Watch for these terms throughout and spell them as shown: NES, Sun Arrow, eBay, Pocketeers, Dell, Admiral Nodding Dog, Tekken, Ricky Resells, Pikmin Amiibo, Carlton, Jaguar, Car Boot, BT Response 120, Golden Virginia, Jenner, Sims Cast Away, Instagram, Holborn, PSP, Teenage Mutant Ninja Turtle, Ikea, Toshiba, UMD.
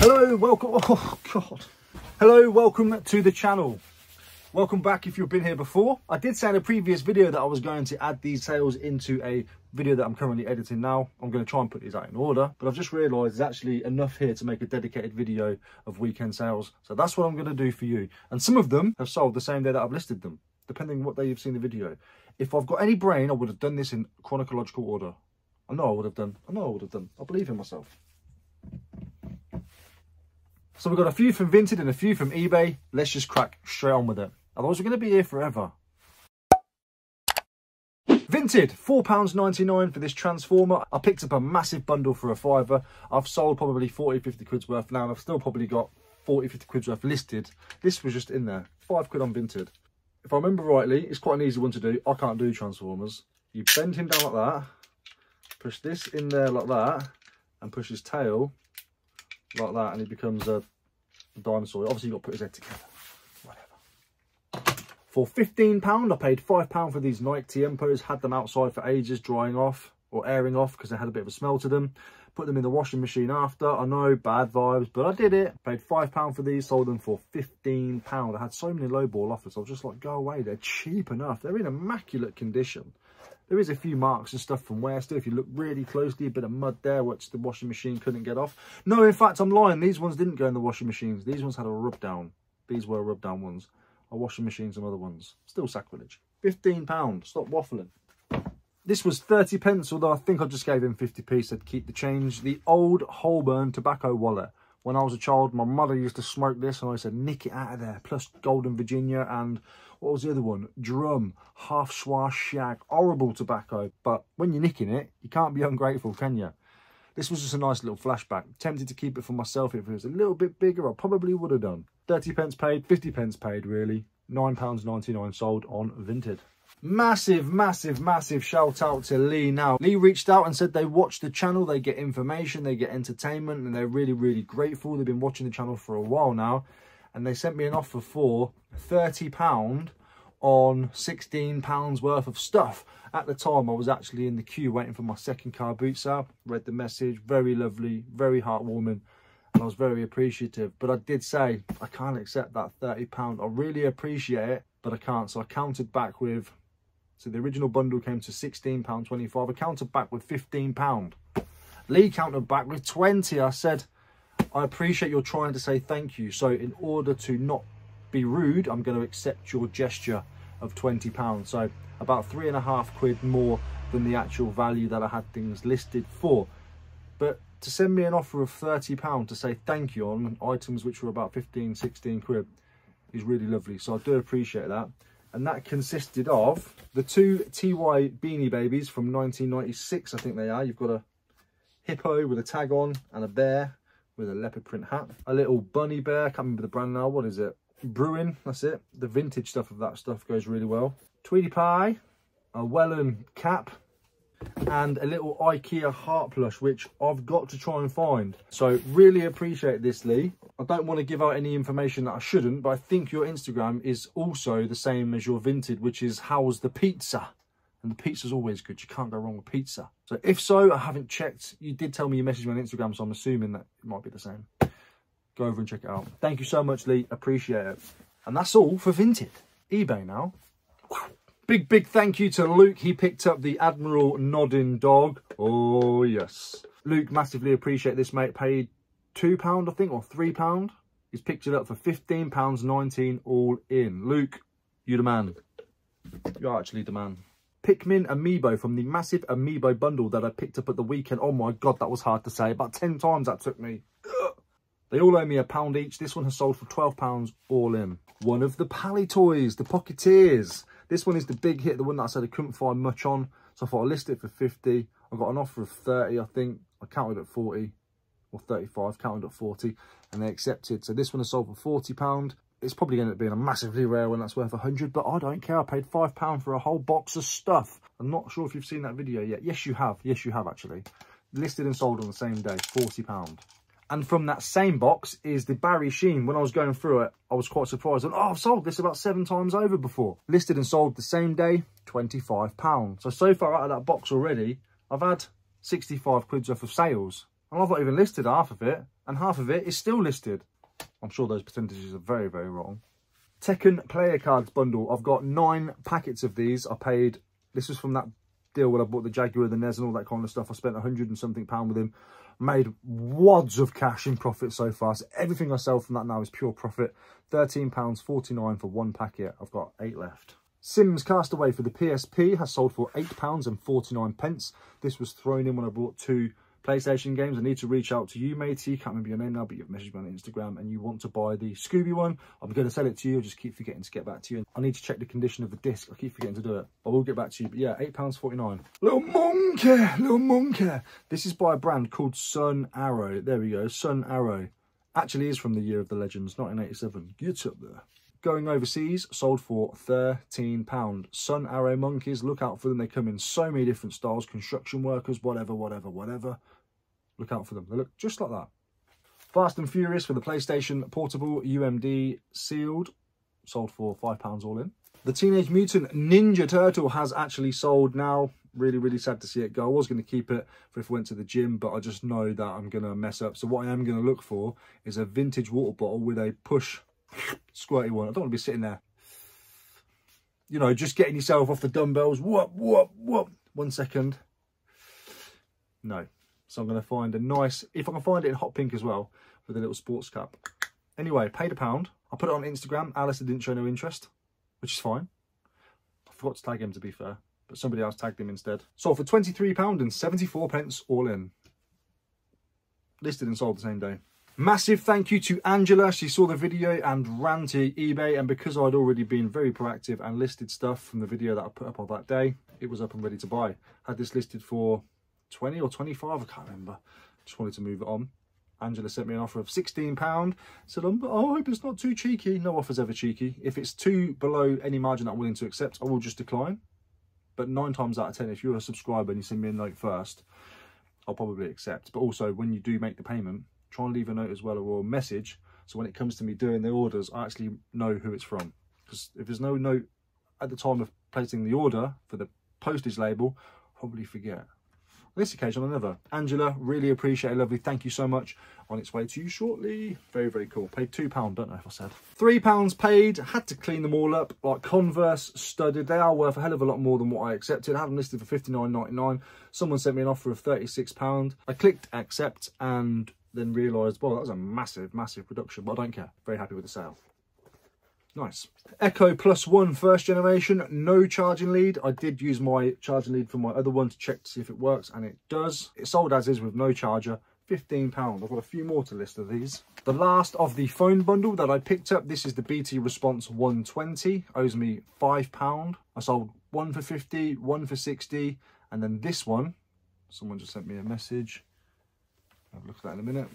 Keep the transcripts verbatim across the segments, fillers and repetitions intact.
Hello, welcome. Oh God. Hello, welcome to the channel. Welcome back if you've been here before. I did say in a previous video that I was going to add these tales into a video that I'm currently editing now. I'm going to try and put these out in order, but I've just realised there's actually enough here to make a dedicated video of weekend sales. So that's what I'm going to do for you. And some of them have sold the same day that I've listed them, depending on what day you've seen the video. If I've got any brain, I would have done this in chronological order. I know I would have done. I know I would have done. I believe in myself. So we've got a few from Vinted and a few from eBay. Let's just crack straight on with it. Otherwise, we're going to be here forever. Vinted, four pounds ninety-nine for this transformer. I picked up a massive bundle for a fiver. I've sold probably forty, fifty quid's worth now, and I've still probably got forty, fifty quid's worth listed. This was just in there. Five quid on Vinted. If I remember rightly, it's quite an easy one to do. I can't do transformers. You bend him down like that, push this in there like that, and push his tail like that, and he becomes a dinosaur. Obviously, you've got to put his head together. Whatever. For fifteen pounds, I paid five pounds for these Nike Tiempos. Had them outside for ages, drying off or airing off because they had a bit of a smell to them. Put them in the washing machine after. I know, bad vibes, but I did it. Paid five pounds for these, sold them for fifteen pounds. I had so many lowball offers. I was just like, go away. They're cheap enough. They're in immaculate condition. There is a few marks and stuff from wear still. If you look really closely, a bit of mud there, which the washing machine couldn't get off. No, in fact, I'm lying. These ones didn't go in the washing machines. These ones had a rub down. These were rub down ones. A washing machine, some other ones. Still sacrilege. fifteen pounds. Stop waffling. This was thirty pence, although I think I just gave him fifty p, said keep the change. The old Holborn tobacco wallet. When I was a child, my mother used to smoke this, and I said, nick it out of there. Plus Golden Virginia and what was the other one? Drum, half swash shag, horrible tobacco. But when you're nicking it, you can't be ungrateful, can you? This was just a nice little flashback. Tempted to keep it for myself. If it was a little bit bigger, I probably would have done. thirty pence paid, fifty pence paid, really. nine pounds ninety-nine sold on Vinted. Massive, massive, massive shout out to Lee now. Lee reached out and said they watch the channel, they get information, they get entertainment, and they're really, really grateful. They've been watching the channel for a while now. And they sent me an offer for thirty pounds on sixteen pounds worth of stuff. At the time, I was actually in the queue waiting for my second car boot sale. Read the message, very lovely, very heartwarming, and I was very appreciative. But I did say, I can't accept that thirty pounds. I really appreciate it, but I can't. So I counted back with, so the original bundle came to sixteen pounds twenty-five. I counted back with fifteen pounds. Lee counted back with twenty. I said, I appreciate you're trying to say thank you. So in order to not be rude, I'm going to accept your gesture of twenty pounds. So about three and a half quid more than the actual value that I had things listed for. But to send me an offer of thirty pounds to say thank you on items which were about fifteen, sixteen quid is really lovely. So I do appreciate that. And that consisted of the two T Y Beanie Babies from nineteen ninety-six, I think they are. You've got a hippo with a tag on and a bear with a leopard print hat, a little bunny bear, I can't remember the brand now, what is it? Bruin, that's it. The vintage stuff of that stuff goes really well. Tweety Pie, a Welland cap, and a little Ikea heart plush, which I've got to try and find. So really appreciate this, Lee. I don't want to give out any information that I shouldn't, but I think your Instagram is also the same as your Vinted, which is how's the pizza? And the pizza's always good. You can't go wrong with pizza. So if so, I haven't checked. You did tell me you messaged me on Instagram, so I'm assuming that it might be the same. Go over and check it out. Thank you so much, Lee. Appreciate it. And that's all for Vinted. eBay now. Big, big thank you to Luke. He picked up the Admiral Nodding Dog. Oh, yes. Luke, massively appreciate this, mate. Paid two pounds, I think, or three pounds. He's picked it up for fifteen pounds nineteen all in. Luke, you the man. You're actually the man. Pikmin Amiibo from the massive Amiibo bundle that I picked up at the weekend. Oh my God, that was hard to say. About ten times that took me. Ugh. They all owe me a pound each. This one has sold for twelve pounds all in. One of the Pally toys, the Pocketeers. This one is the big hit, the one that I said I couldn't find much on. So I thought I'd list it for fifty. I got an offer of thirty, I think. I counted at forty or thirty-five, counted at forty, and they accepted. So this one has sold for forty pounds. It's probably going to be a massively rare one that's worth a hundred, but I don't care. I paid five pounds for a whole box of stuff. I'm not sure if you've seen that video yet. Yes, you have. Yes, you have, actually. Listed and sold on the same day, forty pounds. And from that same box is the Barry Sheen. When I was going through it, I was quite surprised. And, oh, I've sold this about seven times over before. Listed and sold the same day, twenty-five pounds. So, so far out of that box already, I've had sixty-five quid's worth of sales. And I've not even listed half of it. and half of it is still listed. I'm sure those percentages are very, very wrong. Tekken player cards bundle. I've got nine packets of these. I paid, this was from that deal where I bought the Jaguar, the N E S and all that kind of stuff. I spent a hundred and something pound with him. Made wads of cash in profit so far. So everything I sell from that now is pure profit. thirteen pounds forty-nine for one packet. I've got eight left. Sims Cast Away for the P S P has sold for eight pounds forty-nine. This was thrown in when I bought two PlayStation games. I need to reach out to you, matey. Can't remember your name now, but you've messaged me on Instagram and you want to buy the Scooby one. I'm going to sell it to you. I just keep forgetting to get back to you. I need to check the condition of the disc. I keep forgetting to do it. I will get back to you. But yeah, eight pounds forty-nine. Little monkey, little monkey. This is by a brand called Sun Arrow. There we go, Sun Arrow. Actually is from the Year of the Legends, nineteen eighty-seven. Get up there. Going overseas, sold for thirteen pounds. Sun Arrow monkeys, look out for them. They come in so many different styles, construction workers, whatever, whatever, whatever. Look out for them. They look just like that. Fast and Furious for the PlayStation Portable U M D sealed. Sold for five pounds all in. The Teenage Mutant Ninja Turtle has actually sold now. Really, really sad to see it go. I was going to keep it for if I went to the gym, but I just know that I'm going to mess up. So what I am going to look for is a vintage water bottle with a push squirty one. I don't want to be sitting there, you know, just getting yourself off the dumbbells. Whoop, whoop, whoop. One second. No. So I'm going to find a nice, if I can find it in hot pink as well, with a little sports cap. Anyway, paid a pound. I put it on Instagram. Alistair didn't show no interest, which is fine. I forgot to tag him, to be fair, but somebody else tagged him instead. Sold for twenty-three pounds seventy-four all in. Listed and sold the same day. Massive thank you to Angela. She saw the video and ran to eBay. And because I'd already been very proactive and listed stuff from the video that I put up on that day, it was up and ready to buy. Had this listed for twenty or twenty-five, I can't remember. Just wanted to move it on. Angela sent me an offer of sixteen pounds. Said, oh, I hope it's not too cheeky. No offer's ever cheeky. If it's too below any margin that I'm willing to accept, I will just decline. But nine times out of ten, if you're a subscriber and you send me a note first, I'll probably accept. But also, when you do make the payment, try and leave a note as well or a message. So when it comes to me doing the orders, I actually know who it's from. Because if there's no note at the time of placing the order for the postage label, I'll probably forget. This occasion on another. Angela, really appreciate it, lovely, thank you so much. On its way to you shortly. Very, very cool. Paid two pounds, don't know if I said. three pounds paid, had to clean them all up. Like Converse, studded, they are worth a hell of a lot more than what I accepted. I had them listed for fifty-nine ninety-nine. Someone sent me an offer of thirty-six pounds. I clicked accept and then realised, well, that was a massive, massive reduction, but I don't care. Very happy with the sale. Nice. Echo Plus One first generation, no charging lead. I did use my charging lead for my other one to check to see if it works, and it does. It sold as is with no charger, fifteen pounds. I've got a few more to list of these. The last of the phone bundle that I picked up, this is the B T Response one twenty, owes me five pounds. I sold one for fifty, one for sixty, and then this one, someone just sent me a message. I'll look at that in a minute.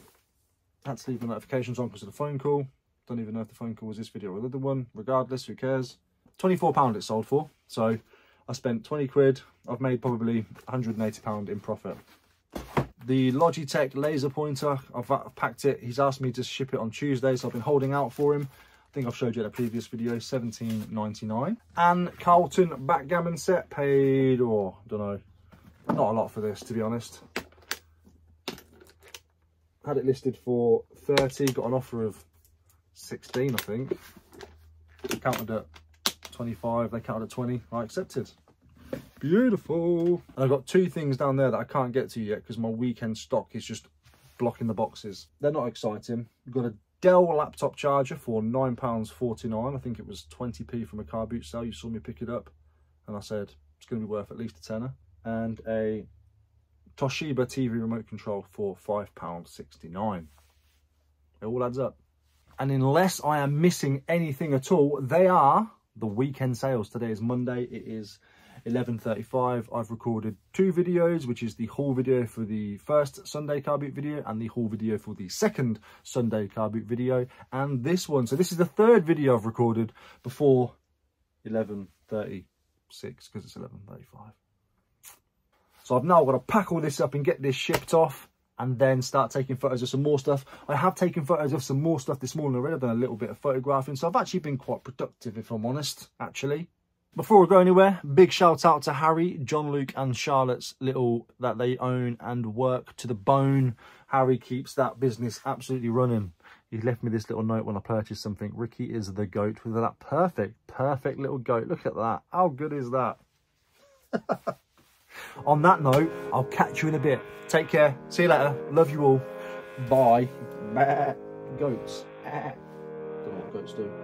Had to leave the notifications on because of the phone call. Don't even know if the phone call was this video or the other one. Regardless, who cares? twenty-four pounds it sold for. So I spent twenty quid. I've made probably one hundred and eighty pounds in profit. The Logitech laser pointer, I've packed it. He's asked me to ship it on Tuesday, so I've been holding out for him. I think I've showed you in a previous video, seventeen ninety-nine. And Carlton backgammon set, paid, or I don't know, not a lot for this, to be honest. Had it listed for thirty, got an offer of sixteen, I think. They counted at twenty-five, they counted at twenty. I accepted. Beautiful. And I've got two things down there that I can't get to yet because my weekend stock is just blocking the boxes. They're not exciting. We've got a Dell laptop charger for nine pounds forty-nine. I think it was twenty p from a car boot sale. You saw me pick it up and I said it's going to be worth at least a tenner. And a Toshiba T V remote control for five pounds sixty-nine. It all adds up. And unless I am missing anything at all, they are the weekend sales. Today is Monday. It is eleven thirty-five. I've recorded two videos, which is the haul video for the first Sunday car boot video and the haul video for the second Sunday car boot video and this one. So this is the third video I've recorded before eleven thirty-six because it's eleven thirty-five. So I've now got to pack all this up and get this shipped off, and then start taking photos of some more stuff. I have taken photos of some more stuff this morning already. I've done a little bit of photographing, so I've actually been quite productive, if I'm honest, actually. Before we go anywhere, big shout out to Harry, John, Luke and Charlotte's little that they own and work to the bone. Harry keeps that business absolutely running. He left me this little note when I purchased something. Ricky is the goat with that perfect, perfect little goat. Look at that. How good is that? On that note, I'll catch you in a bit. Take care. See you later. Love you all. Bye. Goats. Don't know what goats do.